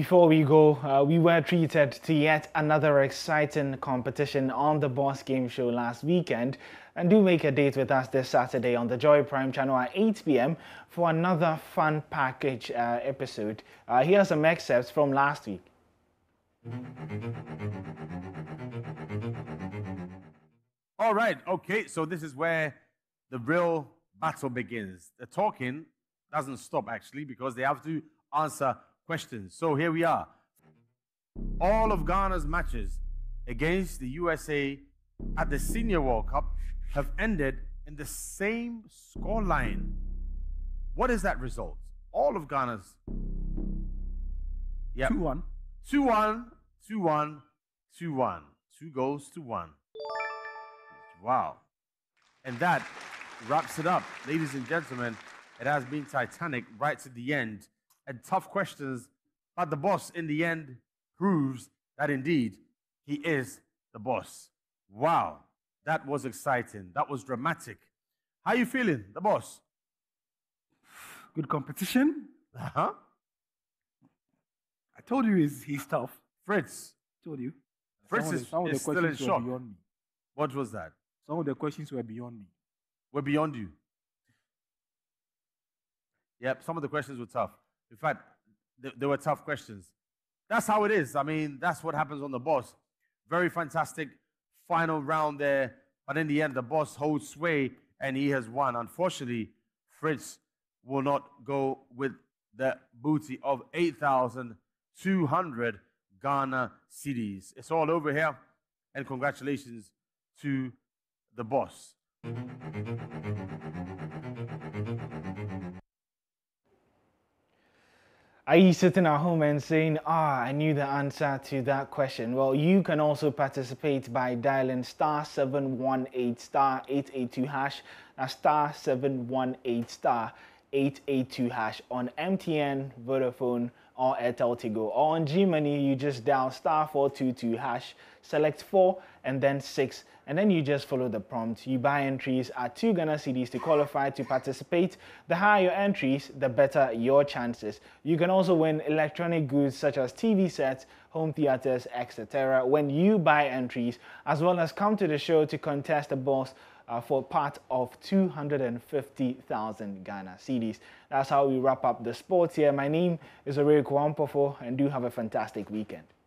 Before we go, we were treated to yet another exciting competition on the Boss Game Show last weekend. And do make a date with us this Saturday on the Joy Prime channel at 8 p.m. for another fun package episode. Here are some excerpts from last week. All right, okay, so this is where the real battle begins. The talking doesn't stop, actually, because they have to answer questions. So here we are. All of Ghana's matches against the USA at the Senior World Cup have ended in the same scoreline. What is that result? All of Ghana's. Yeah. 2-1. 2-1, 2-1, 2-1. 2 goals to 1. Wow. And that wraps it up. Ladies and gentlemen, it has been titanic right to the end, and tough questions, but the boss in the end proves that indeed he is the boss. Wow, that was exciting. That was dramatic. How are you feeling, the boss? Good competition. Uh-huh. I told you he's tough. Fritz. I told you. Fritz is still in shock. Beyond me. What was that? Some of the questions were beyond me. Were beyond you? Yep, some of the questions were tough. In fact, they were tough questions. That's how it is. I mean, that's what happens on the boss. Very fantastic final round there. But in the end, the boss holds sway, and he has won. Unfortunately, Fritz will not go with the booty of 8,200 Ghana cedis. It's all over here. And congratulations to the boss. Are you sitting at home and saying, I knew the answer to that question? Well, you can also participate by dialing *718*882#. That's *718*882# on MTN, Vodafone, or Airtel Tigo. Or on Gmoney, you just dial *422#, select 4 and then 6, and then you just follow the prompt. You buy entries at 2 Ghana cedis to qualify to participate. The higher your entries, the better your chances. You can also win electronic goods such as TV sets, home theaters, etc. when you buy entries, as well as come to the show to contest the boss for part of 250,000 Ghana cedis. That's how we wrap up the sports here. My name is Aurelie Kwampofo, and do have a fantastic weekend.